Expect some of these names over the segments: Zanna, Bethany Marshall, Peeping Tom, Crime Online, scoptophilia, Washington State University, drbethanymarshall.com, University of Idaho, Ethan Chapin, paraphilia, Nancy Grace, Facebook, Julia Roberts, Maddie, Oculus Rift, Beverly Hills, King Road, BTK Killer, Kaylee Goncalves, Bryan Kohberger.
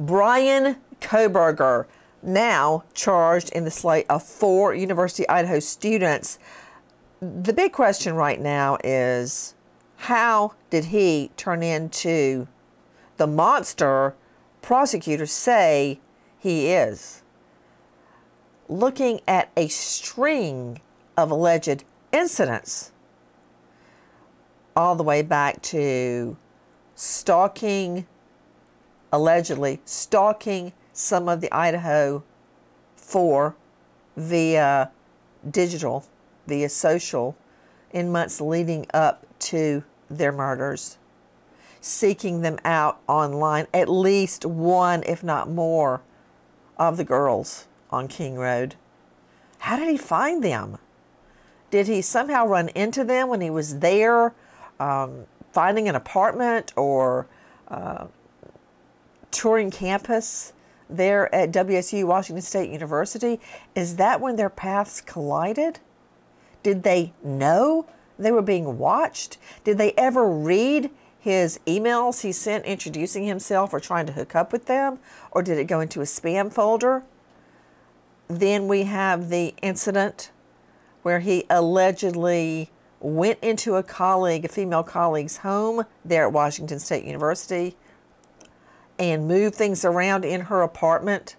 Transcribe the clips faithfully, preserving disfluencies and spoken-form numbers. Bryan Kohberger, now charged in the slate of four University of Idaho students. The big question right now is, how did he turn into the monster prosecutors say he is? Looking at a string of alleged incidents, all the way back to stalking, allegedly stalking some of the Idaho four via digital, via social, in months leading up to their murders, seeking them out online, at least one, if not more, of the girls on King Road. How did he find them? Did he somehow run into them when he was there, um, finding an apartment or uh, touring campus there at W S U, Washington State University? Is that when their paths collided? Did they know they were being watched? Did they ever read his emails he sent introducing himself or trying to hook up with them? Or did it go into a spam folder? Then we have the incident where he allegedly went into a colleague, a female colleague's home there at Washington State University, and moved things around in her apartment,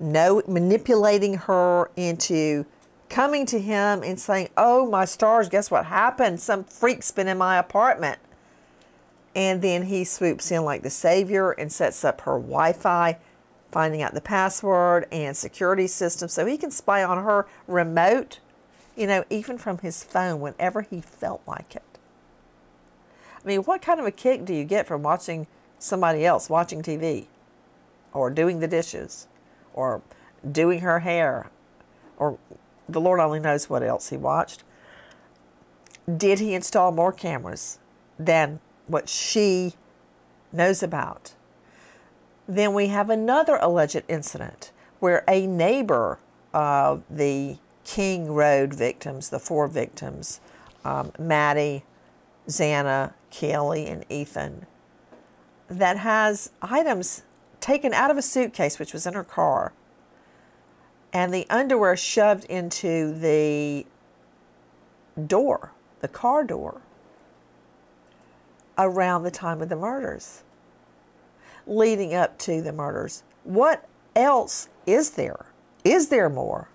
no, manipulating her into coming to him and saying, "Oh, my stars, guess what happened? Some freak's been in my apartment." And then he swoops in like the savior and sets up her Wi-Fi, finding out the password and security system so he can spy on her remote, you know, even from his phone whenever he felt like it. I mean, what kind of a kick do you get from watching somebody else watching T V or doing the dishes or doing her hair or the Lord only knows what else he watched? Did he install more cameras than what she knows about? Then we have another alleged incident where a neighbor of the King Road victims, the four victims, um, Maddie, Zanna, Kaylee, and Ethan, that has items taken out of a suitcase, which was in her car, and the underwear shoved into the door, the car door, around the time of the murders, leading up to the murders. What else is there? Is there more?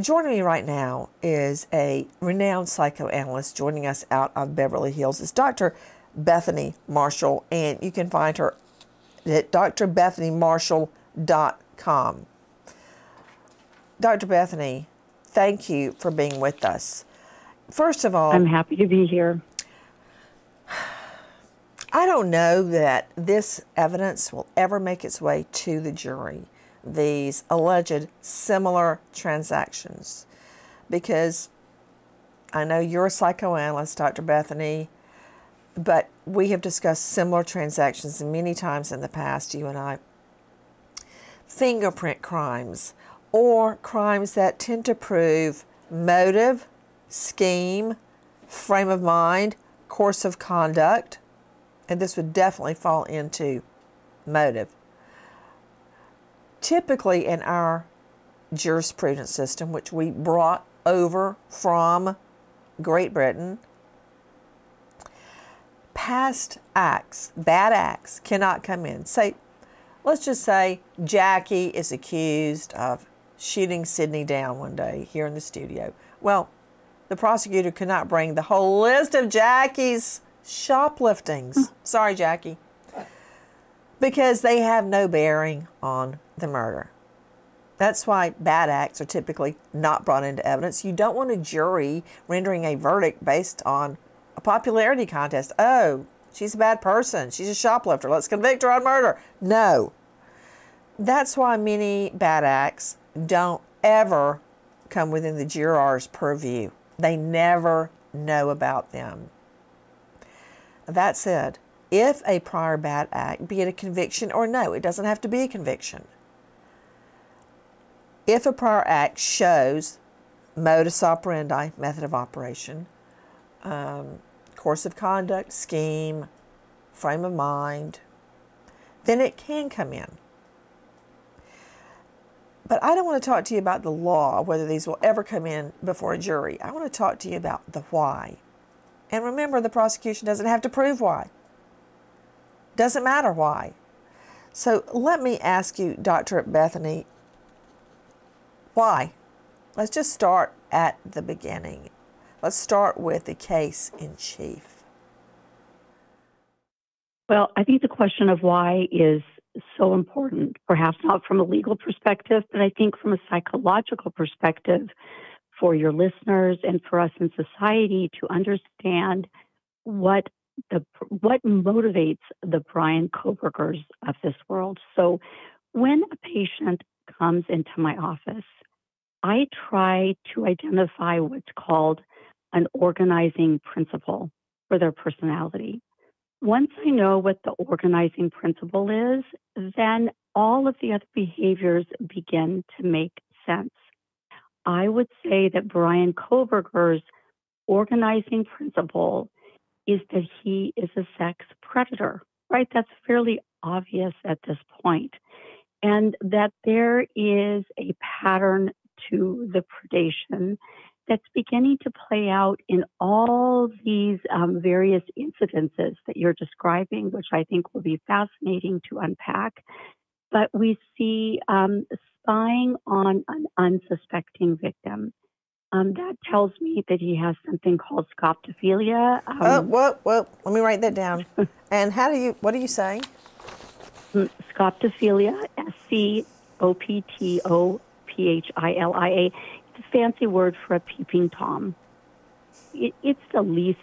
Joining me right now is a renowned psychoanalyst joining us out of Beverly Hills. It's Doctor Bethany Marshall, and you can find her at d r bethany marshall dot com. Doctor Bethany, thank you for being with us. First of all, I'm happy to be here. I don't know that this evidence will ever make its way to the jury, these alleged similar transactions, because I know you're a psychoanalyst, Doctor Bethany, but we have discussed similar transactions many times in the past, you and I. Fingerprint crimes, or crimes that tend to prove motive, scheme, frame of mind, course of conduct, and this would definitely fall into motive. Typically in our jurisprudence system, which we brought over from Great Britain, past acts, bad acts, cannot come in. Say, let's just say Jackie is accused of shooting Sydney down one day here in the studio. Well, the prosecutor could not bring the whole list of Jackie's shopliftings. Sorry, Jackie. Because they have no bearing on the murder. That's why bad acts are typically not brought into evidence. You don't want a jury rendering a verdict based on a popularity contest. Oh, she's a bad person. She's a shoplifter. Let's convict her on murder. No. That's why many bad acts don't ever come within the juror's purview. They never know about them. That said, if a prior bad act, be it a conviction or no, it doesn't have to be a conviction. If a prior act shows modus operandi, method of operation, um, course of conduct, scheme, frame of mind, then it can come in. But I don't want to talk to you about the law, whether these will ever come in before a jury. I want to talk to you about the why. And remember, the prosecution doesn't have to prove why. Doesn't matter why. So let me ask you, Doctor Bethany, why? Let's just start at the beginning. Let's start with the case in chief. Well, I think the question of why is so important, perhaps not from a legal perspective, but I think from a psychological perspective for your listeners and for us in society to understand what the what motivates the Bryan Kohbergers of this world. So when a patient comes into my office, I try to identify what's called an organizing principle for their personality. Once I know what the organizing principle is, then all of the other behaviors begin to make sense. I would say that Bryan Kohberger's organizing principle is that he is a sex predator, right? That's fairly obvious at this point. And that there is a pattern to the predation that's beginning to play out in all these um, various incidences that you're describing, which I think will be fascinating to unpack. But we see um, spying on an unsuspecting victim. Um, that tells me that he has something called scoptophilia. Um, oh, whoa, whoa. Let me write that down. And how do you, what do you say? Scoptophilia, S C O P T O P H I L I A. It's a fancy word for a peeping Tom. It, it's the least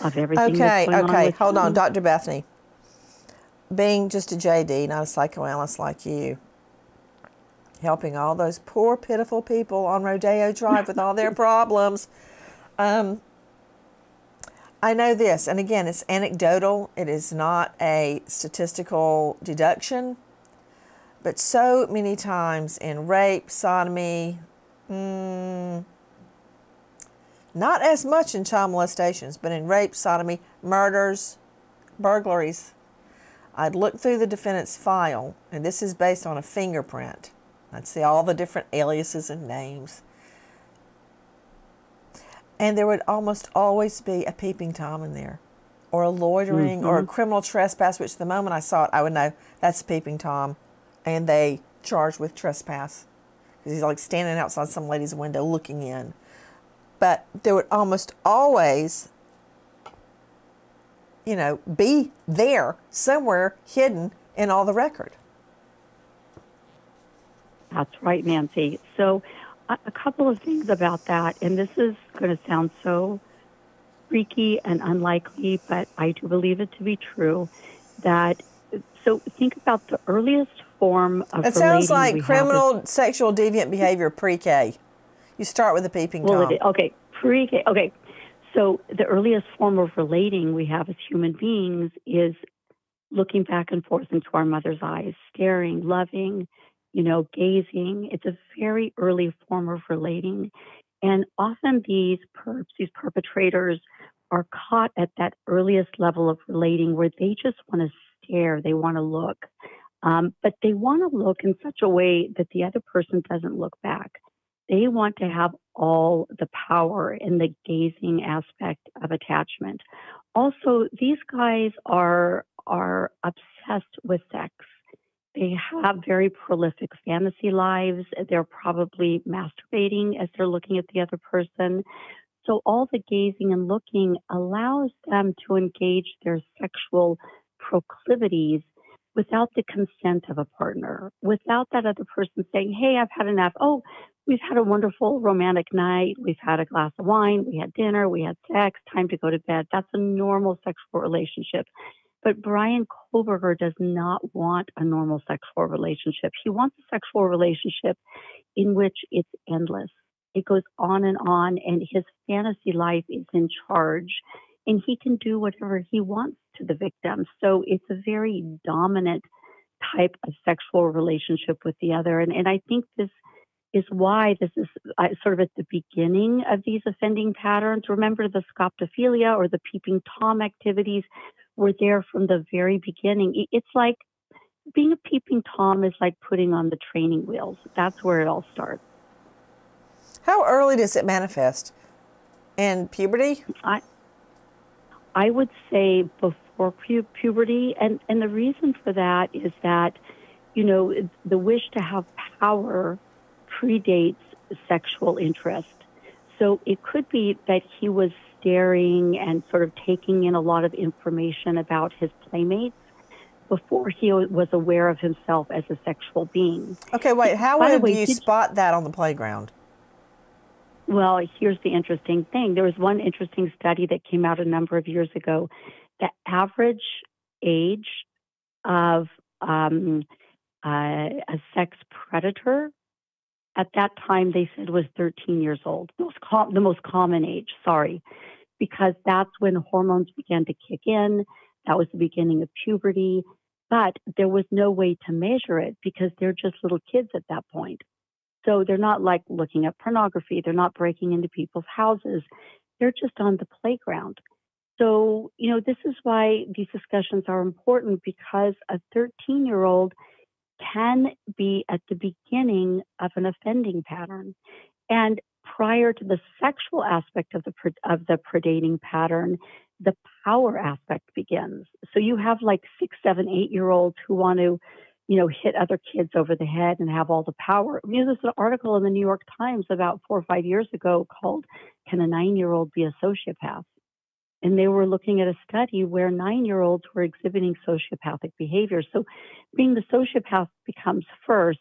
of everything. Okay, that's going okay. On hold him. on, Doctor Bethany. Being just a J D, not a psychoanalyst like you, helping all those poor, pitiful people on Rodeo Drive with all their problems. Um, I know this, and again, it's anecdotal. It is not a statistical deduction. But so many times in rape, sodomy, mm, not as much in child molestations, but in rape, sodomy, murders, burglaries, I'd look through the defendant's file, and this is based on a fingerprint. I'd see all the different aliases and names. And there would almost always be a peeping Tom in there, or a loitering, mm-hmm. or a criminal trespass, which the moment I saw it, I would know that's a peeping Tom. And they charged with trespass because he's like standing outside some lady's window looking in. But there would almost always, you know, be there somewhere hidden in all the record. That's right, Nancy. So a couple of things about that, and this is going to sound so freaky and unlikely, but I do believe it to be true, that so think about the earliest form of it sounds like criminal sexual deviant behavior pre-K. You start with a peeping well, Tom. It, okay, pre-K. Okay, so the earliest form of relating we have as human beings is looking back and forth into our mother's eyes, staring, loving, you know, gazing. It's a very early form of relating, and often these perps, these perpetrators, are caught at that earliest level of relating where they just want to stare, they want to look. Um, but they want to look in such a way that the other person doesn't look back. They want to have all the power in the gazing aspect of attachment. Also, these guys are, are obsessed with sex. They have very prolific fantasy lives. They're probably masturbating as they're looking at the other person. So all the gazing and looking allows them to engage their sexual proclivities without the consent of a partner, without that other person saying, hey, I've had enough. Oh, we've had a wonderful romantic night. We've had a glass of wine. We had dinner. We had sex. Time to go to bed. That's a normal sexual relationship. But Bryan Kohberger does not want a normal sexual relationship. He wants a sexual relationship in which it's endless. It goes on and on, and his fantasy life is in charge, and he can do whatever he wants to the victim. So it's a very dominant type of sexual relationship with the other. And, and I think this is why this is sort of at the beginning of these offending patterns. Remember the scoptophilia or the peeping Tom activities were there from the very beginning. It's like being a peeping Tom is like putting on the training wheels. That's where it all starts. How early does it manifest? In puberty? I I would say before pu puberty. And, and the reason for that is that, you know, the wish to have power predates sexual interest. So it could be that he was staring and sort of taking in a lot of information about his playmates before he was aware of himself as a sexual being. Okay, wait, how would you spot that on the playground? Well, here's the interesting thing. There was one interesting study that came out a number of years ago. The average age of um, uh, a sex predator at that time, they said, was thirteen years old, most com the most common age, sorry, because that's when hormones began to kick in. That was the beginning of puberty, but there was no way to measure it because they're just little kids at that point. So they're not like looking at pornography. They're not breaking into people's houses. They're just on the playground. So, you know, this is why these discussions are important, because a thirteen-year-old can be at the beginning of an offending pattern. And prior to the sexual aspect of the, of the predating pattern, the power aspect begins. So you have like six, seven, eight-year-olds who want to, you know, hit other kids over the head and have all the power. You know, there's an article in the New York Times about four or five years ago called, "Can a Nine-Year-Old Be a Sociopath?" And they were looking at a study where nine-year-olds were exhibiting sociopathic behavior. So being the sociopath becomes first,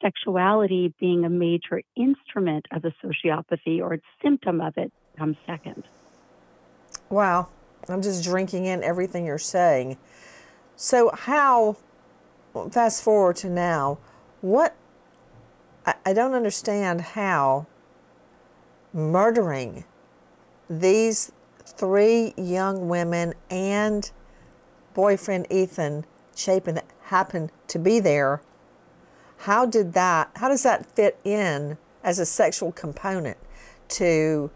sexuality being a major instrument of the sociopathy or its symptom of it comes second. Wow. I'm just drinking in everything you're saying. So how, fast forward to now, what, I, I don't understand how murdering these three young women and boyfriend Ethan Chapin that happened to be there, how did that, how does that fit in as a sexual component to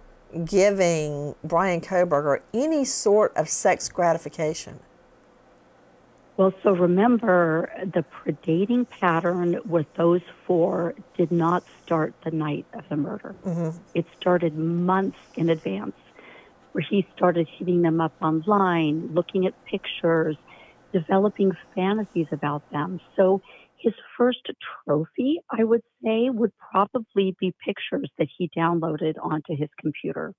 giving Bryan Kohberger any sort of sex gratification? Well, so remember, the predating pattern with those four did not start the night of the murder. Mm-hmm. It started months in advance, where he started hitting them up online, looking at pictures, developing fantasies about them. So his first trophy, I would say, would probably be pictures that he downloaded onto his computer.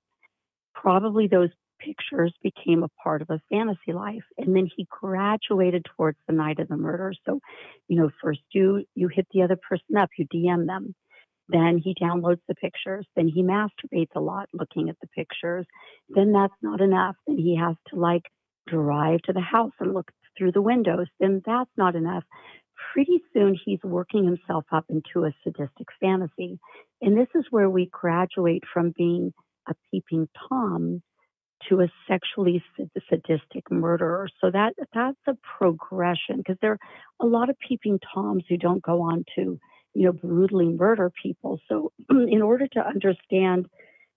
Probably those pictures became a part of a fantasy life. And then he graduated towards the night of the murder. So, you know, first you, you hit the other person up, you D M them. Then he downloads the pictures. Then he masturbates a lot looking at the pictures. Then that's not enough. Then he has to like drive to the house and look through the windows. Then that's not enough. Pretty soon he's working himself up into a sadistic fantasy. And this is where we graduate from being a peeping Tom to a sexually sadistic murderer. So that that's a progression, because there are a lot of peeping Toms who don't go on to, you know, brutally murder people. So in order to understand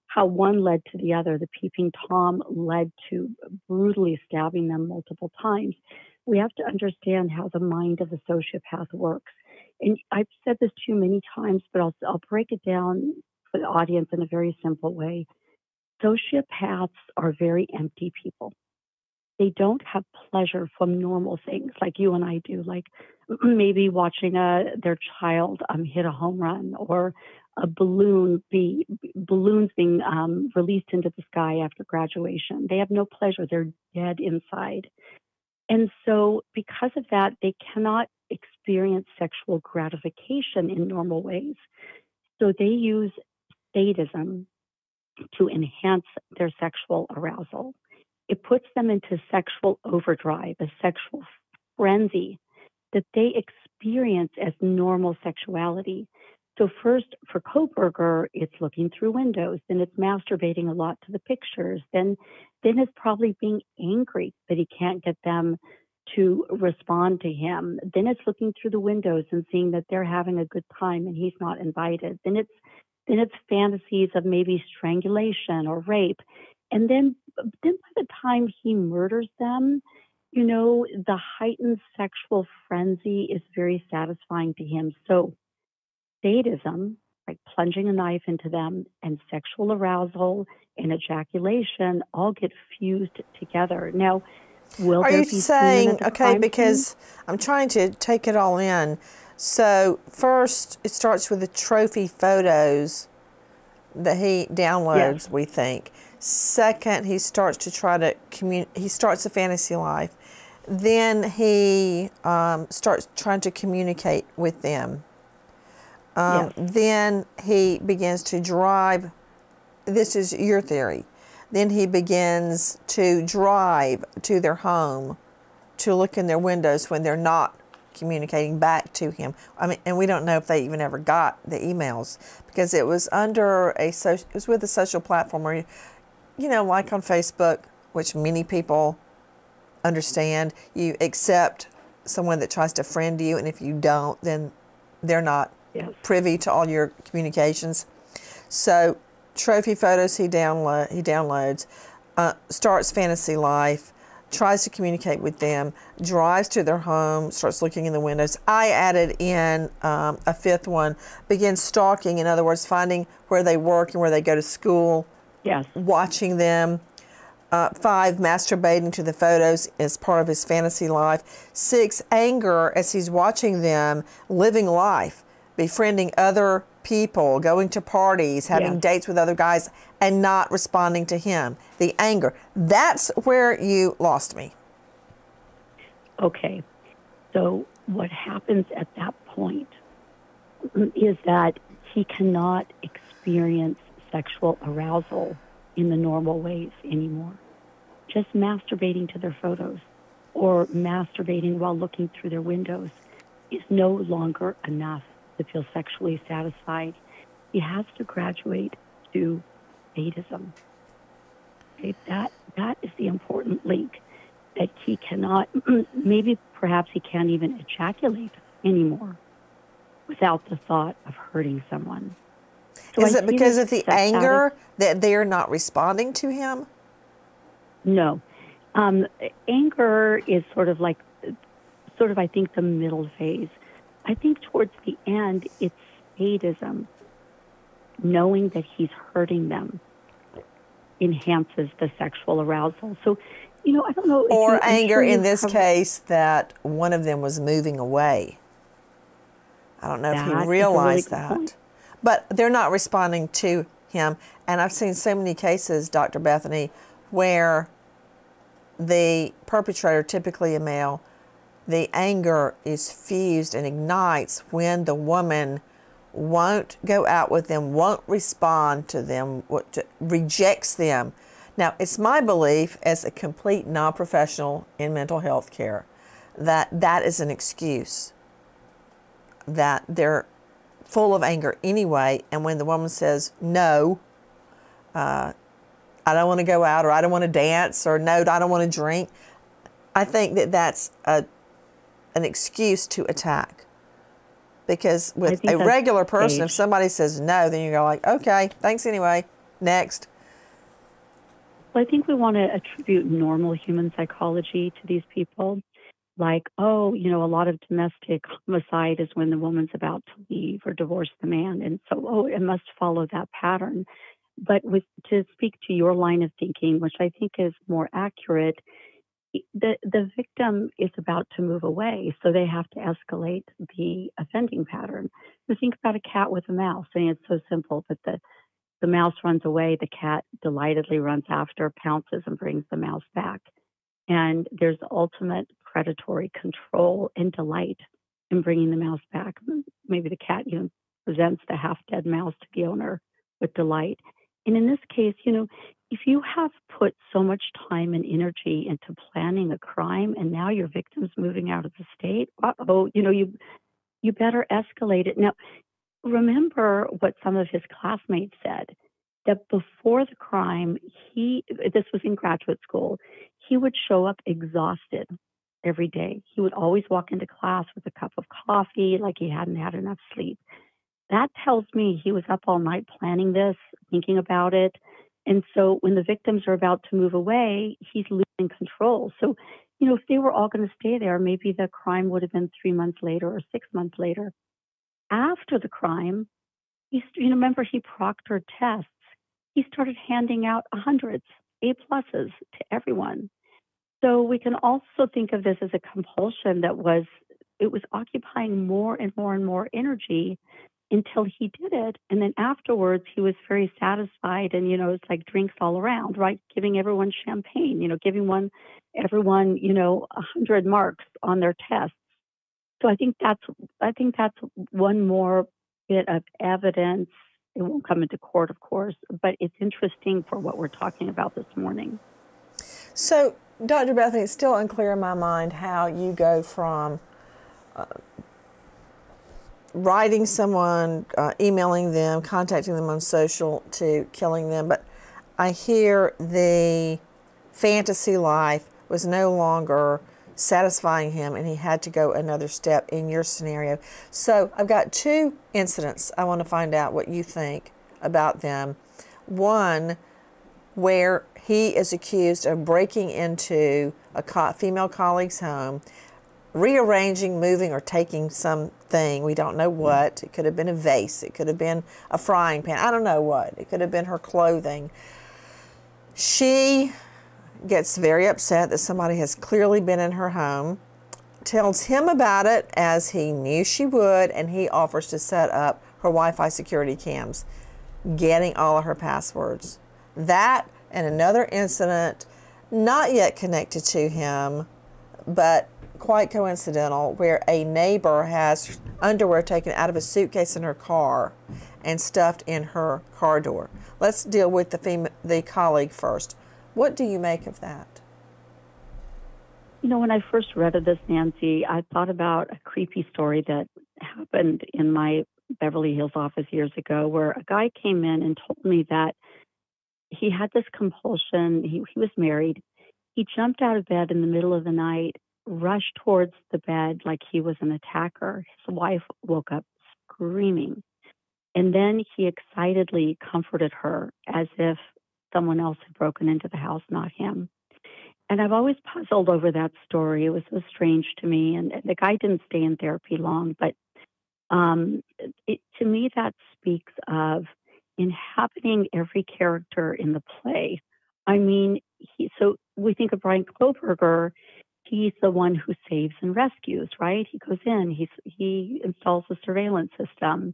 how one led to the other, the peeping Tom led to brutally stabbing them multiple times, we have to understand how the mind of the sociopath works. And I've said this too many times, but I'll, I'll break it down for the audience in a very simple way. Sociopaths are very empty people. They don't have pleasure from normal things like you and I do, like maybe watching a, their child um, hit a home run, or a balloon be, balloons being um, released into the sky after graduation. They have no pleasure. They're dead inside. And so because of that, they cannot experience sexual gratification in normal ways. So they use sadism to enhance their sexual arousal. It puts them into sexual overdrive, a sexual frenzy that they experience as normal sexuality. So first, for Kohberger, it's looking through windows, then it's masturbating a lot to the pictures, then, then it's probably being angry that he can't get them to respond to him. Then it's looking through the windows and seeing that they're having a good time and he's not invited. Then it's, then it's fantasies of maybe strangulation or rape. And then, then by the time he murders them, You know, the heightened sexual frenzy is very satisfying to him. So sadism, like plunging a knife into them, and sexual arousal and ejaculation all get fused together. Now, will Are there you be saying, okay, because scene? I'm trying to take it all in. So first, it starts with the trophy photos that he downloads, yes. we think. Second, he starts to try to communicate, he starts a fantasy life. Then he um, starts trying to communicate with them. Um, yes. Then he begins to drive, this is your theory, then he begins to drive to their home to look in their windows when they're not communicating back to him. I mean, and we don't know if they even ever got the emails, because it was under a social, it was with a social platform where, you know, like on Facebook, which many people understand, you accept someone that tries to friend you, and if you don't, then they're not yes. privy to all your communications. So trophy photos he download he downloads, uh, starts fantasy life, tries to communicate with them, drives to their home, starts looking in the windows. I added in um, a fifth one, begins stalking, in other words, finding where they work and where they go to school, yes. watching them. Uh, five, masturbating to the photos as part of his fantasy life. Six, anger as he's watching them living life, befriending other people, going to parties, having yeah. dates with other guys, and not responding to him. The anger. That's where you lost me. Okay. So what happens at that point is that he cannot experience sexual arousal in the normal ways anymore. Just masturbating to their photos or masturbating while looking through their windows is no longer enough to feel sexually satisfied. He has to graduate to sadism. Okay, that that is the important link, that he cannot, maybe perhaps he can't even ejaculate anymore without the thought of hurting someone. So is I it because of the anger addict, that they're not responding to him? No. Um, anger is sort of like, sort of I think the middle phase. I think towards the end, it's sadism. Knowing that he's hurting them enhances the sexual arousal. So, you know, I don't know. Or if anger in this case that one of them was moving away. I don't know that if he realized really that. Point. But they're not responding to him. And I've seen so many cases, Doctor Bethany, where the perpetrator, typically a male, the anger is fused and ignites when the woman won't go out with them, won't respond to them, rejects them. Now, it's my belief as a complete non-professional in mental health care that that is an excuse, that they're full of anger anyway, and when the woman says, no, uh, I don't want to go out, or I don't want to dance, or no, I don't want to drink, I think that that's a an excuse to attack, because with a regular person, if somebody says no, then you go like, okay, thanks anyway, next. Well, I think we want to attribute normal human psychology to these people, like, oh, you know, a lot of domestic homicide is when the woman's about to leave or divorce the man, and so, oh, it must follow that pattern. But with, to speak to your line of thinking, which I think is more accurate, The, the victim is about to move away, so they have to escalate the offending pattern. So think about a cat with a mouse. I mean, it's so simple, but the, the mouse runs away, the cat delightedly runs after, pounces, and brings the mouse back. And there's ultimate predatory control and delight in bringing the mouse back. Maybe the cat even presents the half-dead mouse to the owner with delight. And in this case, you know, if you have put so much time and energy into planning a crime, and now your victim's moving out of the state, uh-oh, you know, you you better escalate it. Now, remember what some of his classmates said, that before the crime, he, this was in graduate school, he would show up exhausted every day. He would always walk into class with a cup of coffee, like he hadn't had enough sleep. That tells me he was up all night planning this, thinking about it. And so when the victims are about to move away, he's losing control. So you know, if they were all going to stay there, maybe the crime would have been three months later or six months later. After the crime, he, you remember he proctored tests. He started handing out hundreds, A pluses to everyone. So we can also think of this as a compulsion that was, it was occupying more and more and more energy until he did it. And then afterwards, he was very satisfied. And, you know, it's like drinks all around, right? Giving everyone champagne, you know, giving one, everyone, you know, one hundred marks on their tests. So I think that's, I think that's one more bit of evidence. It won't come into court, of course, but it's interesting for what we're talking about this morning. So, Doctor Bethany, it's still unclear in my mind how you go from uh, writing someone, uh, emailing them, contacting them on social, to killing them. But I hear the fantasy life was no longer satisfying him, and he had to go another step in your scenario. So I've got two incidents. I want to find out what you think about them. One, where he is accused of breaking into a co- female colleague's home, rearranging, moving, or taking something. We don't know what. It could have been a vase. It could have been a frying pan. I don't know what. It could have been her clothing. She gets very upset that somebody has clearly been in her home, tells him about it, as he knew she would, and he offers to set up her Wi-Fi security cams, getting all of her passwords. That and another incident not yet connected to him, but quite coincidental, where a neighbor has underwear taken out of a suitcase in her car and stuffed in her car door. Let's deal with the fem- the colleague first. What do you make of that? You know, when I first read of this, Nancy, I thought about a creepy story that happened in my Beverly Hills office years ago, where a guy came in and told me that he had this compulsion. He, he was married. He jumped out of bed in the middle of the night, rushed towards the bed like he was an attacker. His wife woke up screaming. And then he excitedly comforted her as if someone else had broken into the house, not him. And I've always puzzled over that story. It was so strange to me. And the guy didn't stay in therapy long, but um, it, to me, that speaks of inhabiting every character in the play. I mean, he, so we think of Bryan Kohberger. He's the one who saves and rescues, right? He goes in, he's, he installs a surveillance system.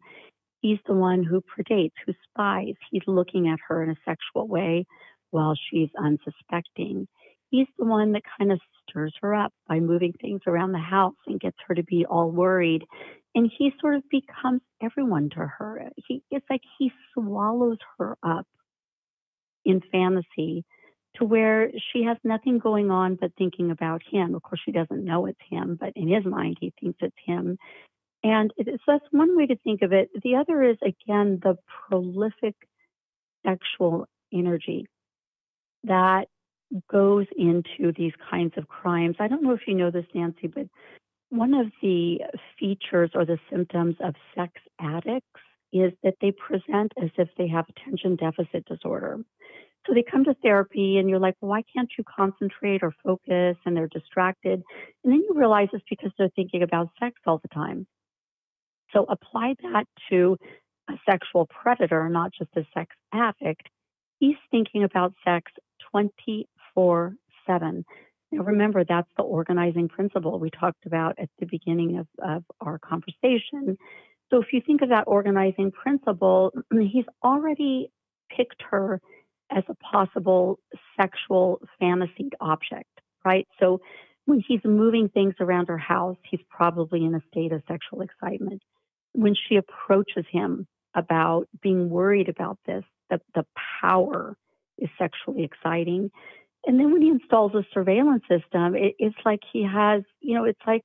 He's the one who predates, who spies. He's looking at her in a sexual way while she's unsuspecting. He's the one that kind of stirs her up by moving things around the house and gets her to be all worried. And he sort of becomes everyone to her. He, it's like he swallows her up in fantasy to where she has nothing going on but thinking about him. Of course, she doesn't know it's him, but in his mind, he thinks it's him. And so that's one way to think of it. The other is, again, the prolific sexual energy that goes into these kinds of crimes. I don't know if you know this, Nancy, but one of the features or the symptoms of sex addicts is that they present as if they have attention deficit disorder. So they come to therapy and you're like, well, why can't you concentrate or focus? And they're distracted. And then you realize it's because they're thinking about sex all the time. So apply that to a sexual predator, not just a sex addict. He's thinking about sex twenty-four seven. Now, remember, that's the organizing principle we talked about at the beginning of, of our conversation. So if you think of that organizing principle, he's already picked her as a possible sexual fantasy object, right? So when he's moving things around her house, he's probably in a state of sexual excitement. When she approaches him about being worried about this, the, the power is sexually exciting. And then when he installs a surveillance system, it, it's like he has, you know, it's like,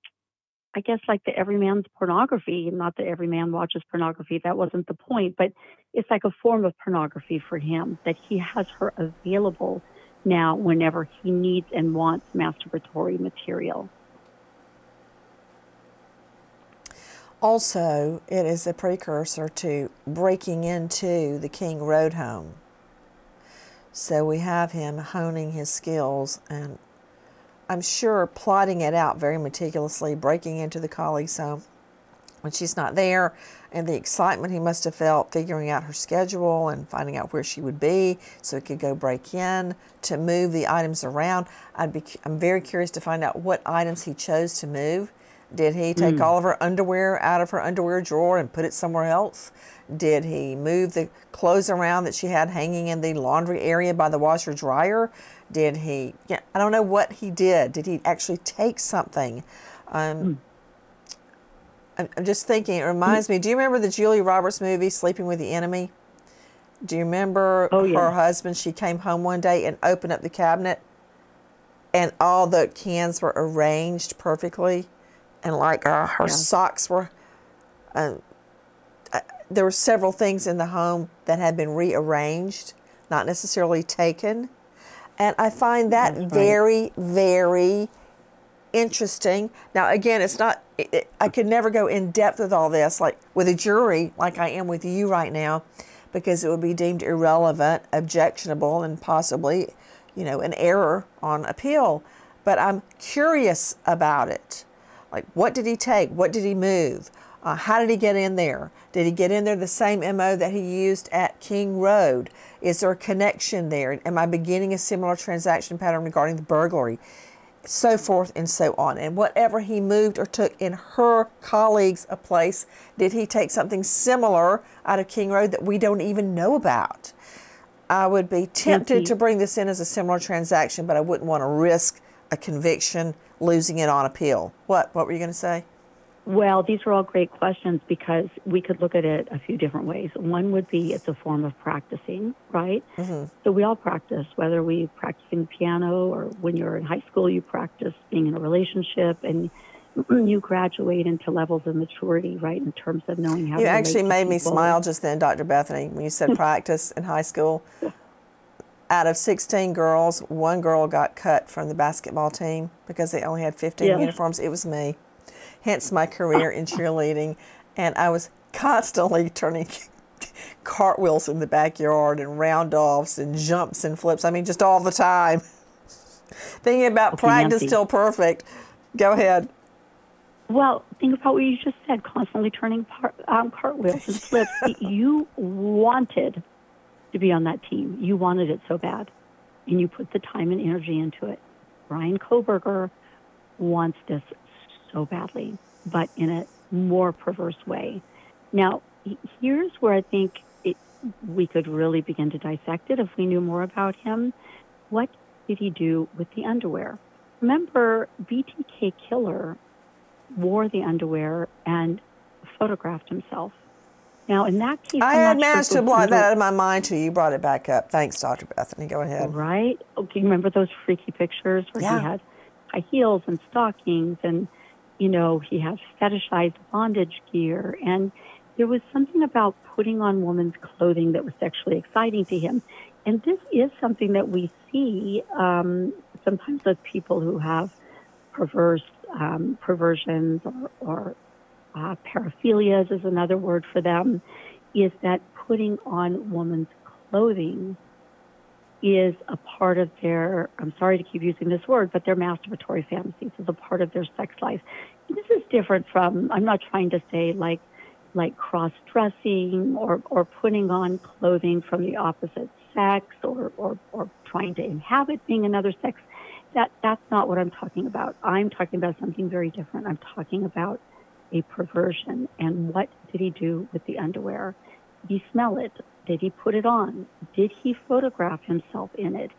I guess, like the every man's pornography. Not that every man watches pornography. That wasn't the point. But it's like a form of pornography for him, that he has her available now whenever he needs and wants masturbatory material. Also, it is a precursor to breaking into the King Road home. So we have him honing his skills and I'm sure, plotting it out very meticulously, breaking into the colleague's home when she's not there, and the excitement he must have felt figuring out her schedule and finding out where she would be so he could go break in, to move the items around. I'd be, I'm very curious to find out what items he chose to move. Did he take mm. all of her underwear out of her underwear drawer and put it somewhere else? Did he move the clothes around that she had hanging in the laundry area by the washer dryer? Did he, yeah, I don't know what he did. Did he actually take something? Um, mm. I'm just thinking, it reminds me, do you remember the Julia Roberts movie, Sleeping with the Enemy? Do you remember oh, yeah. her husband? She came home one day and opened up the cabinet, and all the cans were arranged perfectly, and like uh, her yeah. socks were, uh, uh, there were several things in the home that had been rearranged, not necessarily taken. And I find that That's very, right. very interesting. Now, again, it's not, it, it, I could never go in depth with all this, like with a jury, like I am with you right now, because it would be deemed irrelevant, objectionable, and possibly, you know, an error on appeal. But I'm curious about it. Like, what did he take? What did he move? Uh, how did he get in there? Did he get in there the same M O that he used at King Road? Is there a connection there? Am I beginning a similar transaction pattern regarding the burglary? So forth and so on. And whatever he moved or took in her colleagues a place, did he take something similar out of King Road that we don't even know about? I would be tempted Nancy. to bring this in as a similar transaction, but I wouldn't want to risk a conviction, losing it on appeal. What, what were you going to say? Well, these are all great questions because we could look at it a few different ways. One would be it's a form of practicing, right? Mm-hmm. So we all practice, whether we're practicing piano or when you're in high school, you practice being in a relationship and you graduate into levels of maturity, right, in terms of knowing how you to You actually made people. me smile just then, Doctor Bethany, when you said practice in high school. Out of sixteen girls, one girl got cut from the basketball team because they only had fifteen yeah. uniforms. It was me. Hence my career in cheerleading, and I was constantly turning cartwheels in the backyard and round-offs and jumps and flips. I mean, just all the time. Thinking about okay, practice till perfect. Go ahead. Well, think about what you just said, constantly turning par um, cartwheels and flips. You wanted to be on that team. You wanted it so bad, and you put the time and energy into it. Bryan Kohberger wants this so badly, but in a more perverse way. Now, here's where I think it, we could really begin to dissect it if we knew more about him. What did he do with the underwear? Remember, B T K Killer wore the underwear and photographed himself. Now, in that case... I had managed to block that out of my mind till you brought it back up. Thanks, Doctor Bethany. Go ahead. Right? Okay, remember those freaky pictures where yeah. he had high heels and stockings and... You know, he has fetishized bondage gear, and there was something about putting on woman's clothing that was sexually exciting to him. And this is something that we see um, sometimes with people who have perverse um, perversions or, or uh, paraphilias is another word for them, is that putting on woman's clothing is a part of their, I'm sorry to keep using this word, but their masturbatory fantasies is a part of their sex life. This is different from, I'm not trying to say like like cross-dressing or, or putting on clothing from the opposite sex or, or, or trying to inhabit being another sex. That That's not what I'm talking about. I'm talking about something very different. I'm talking about a perversion. And what did he do with the underwear? Did he smell it? Did he put it on? Did he photograph himself in it?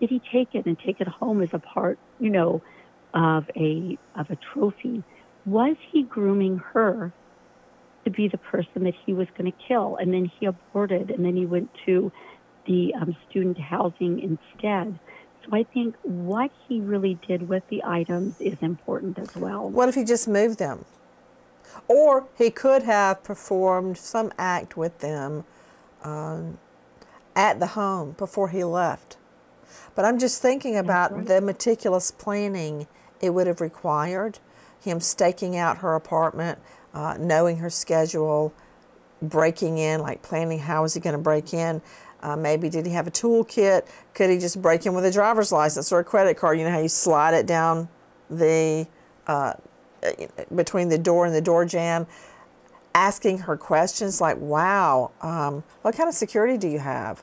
Did he take it and take it home as a part, you know, of a of a trophy? Was he grooming her to be the person that he was going to kill? And then he aborted, and then he went to the um, student housing instead. So I think what he really did with the items is important as well. What if he just moved them? Or he could have performed some act with them Um, at the home before he left. But I'm just thinking about right. the meticulous planning it would have required, him staking out her apartment, uh, knowing her schedule, breaking in, like planning how is he going to break in. Uh, maybe did he have a toolkit? Could he just break in with a driver's license or a credit card? You know how you slide it down the, uh, between the door and the door jamb? Asking her questions like, wow, um, what kind of security do you have?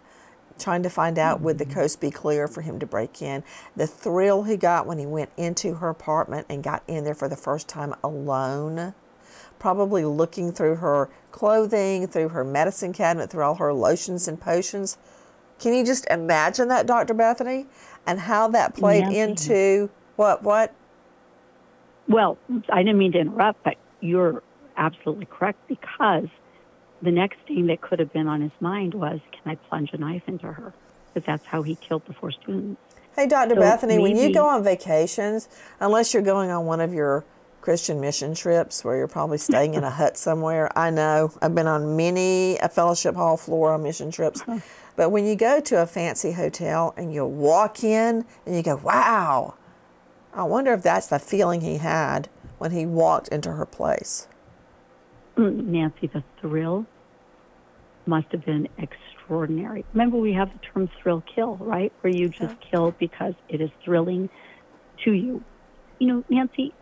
Trying to find out, mm-hmm. would the coast be clear for him to break in? The thrill he got when he went into her apartment and got in there for the first time alone. Probably looking through her clothing, through her medicine cabinet, through all her lotions and potions. Can you just imagine that, Doctor Bethany? And how that played Nancy. into what, what? Well, I didn't mean to interrupt, but you're absolutely correct, because the next thing that could have been on his mind was, can I plunge a knife into her? Because that's how he killed the four students. Hey, Doctor So Bethany, maybe, when you go on vacations, unless you're going on one of your Christian mission trips where you're probably staying in a hut somewhere. I know. I've been on many a fellowship hall floor on mission trips. Uh-huh. But when you go to a fancy hotel and you walk in and you go, wow, I wonder if that's the feeling he had when he walked into her place. Nancy, the thrill must have been extraordinary. Remember, we have the term thrill kill, right? Where you just uh-huh. kill because it is thrilling to you. You know, Nancy,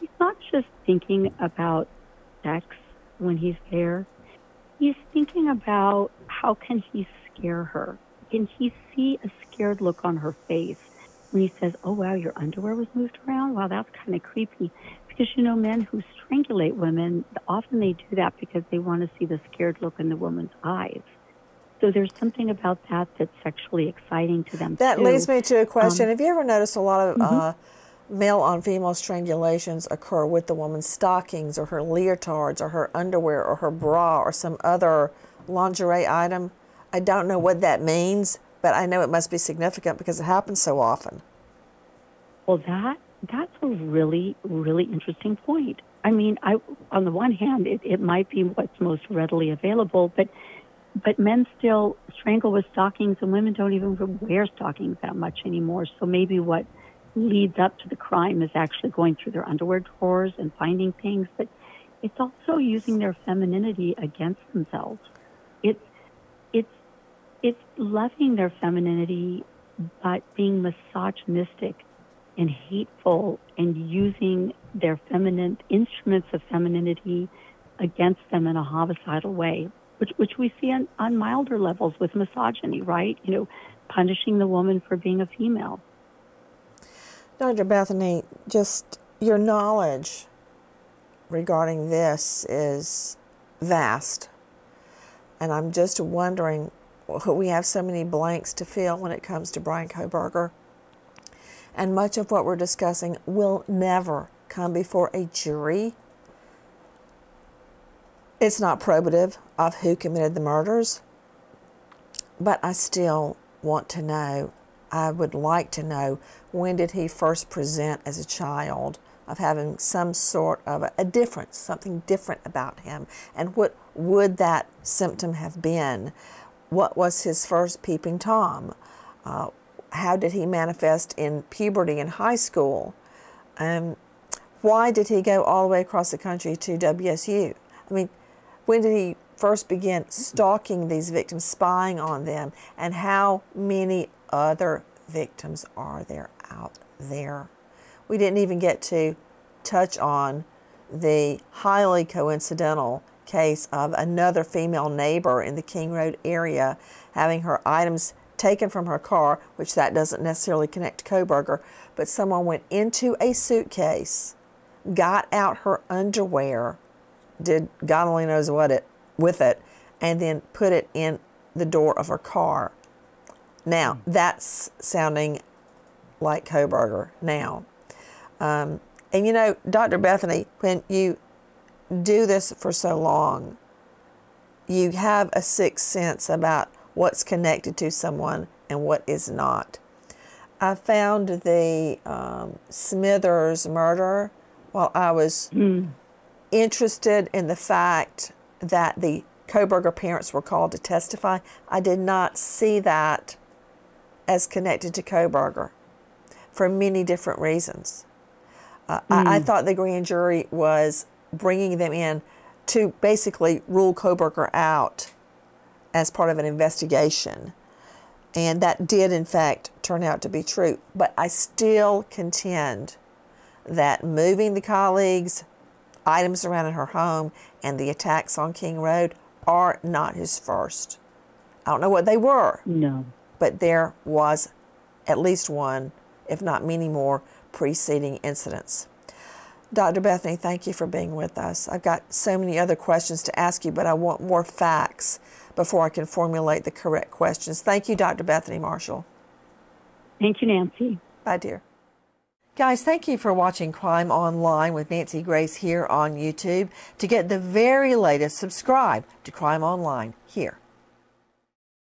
he's not just thinking about sex when he's there. He's thinking about how can he scare her? Can he see a scared look on her face when he says, oh, wow, your underwear was moved around? Wow, that's kind of creepy. Because, you know, men who strangulate women, often they do that because they want to see the scared look in the woman's eyes. So there's something about that that's sexually exciting to them. That too. Leads me to a question. Um, Have you ever noticed a lot of... Mm-hmm. uh, male on female strangulations occur with the woman's stockings or her leotards or her underwear or her bra or some other lingerie item? I don't know what that means, but I know it must be significant because it happens so often. Well, that that's a really, really interesting point. I mean, I on the one hand, it, it might be what's most readily available, but but men still strangle with stockings, and women don't even wear stockings that much anymore. So maybe what leads up to the crime is actually going through their underwear drawers and finding things, but it's also using their femininity against themselves. It's it's it's loving their femininity, but being misogynistic and hateful and using their feminine instruments of femininity against them in a homicidal way, which which we see on, on milder levels with misogyny, right? You know, punishing the woman for being a female. Doctor Bethany, just your knowledge regarding this is vast, and I'm just wondering, we have so many blanks to fill when it comes to Bryan Kohberger, and much of what we're discussing will never come before a jury. It's not probative of who committed the murders, but I still want to know. I would like to know, when did he first present as a child of having some sort of a, a difference, something different about him? And what would that symptom have been? What was his first peeping Tom? Uh, how did he manifest in puberty in high school? Um, why did he go all the way across the country to W S U? I mean, when did he first begin stalking these victims, spying on them, and how many other victims are there out there? We didn't even get to touch on the highly coincidental case of another female neighbor in the King Road area having her items taken from her car, which that doesn't necessarily connect to Kohberger, but someone went into a suitcase, got out her underwear, did God only knows what it with it, and then put it in the door of her car. Now, that's sounding like Kohberger now. Um, and you know, Doctor Bethany, when you do this for so long, you have a sixth sense about what's connected to someone and what is not. I found the um, Smithers murder while I was mm. interested in the fact that the Kohberger parents were called to testify. I did not see that as connected to Kohberger for many different reasons. Uh, mm. I, I thought the grand jury was bringing them in to basically rule Kohberger out as part of an investigation. And that did, in fact, turn out to be true. But I still contend that moving the colleagues, items around in her home, and the attacks on King Road are not his first. I don't know what they were. No. But there was at least one, if not many more, preceding incidents. Doctor Bethany, thank you for being with us. I've got so many other questions to ask you, but I want more facts before I can formulate the correct questions. Thank you, Doctor Bethany Marshall. Thank you, Nancy. Bye, dear. Guys, thank you for watching Crime Online with Nancy Grace here on YouTube. To get the very latest, subscribe to Crime Online here.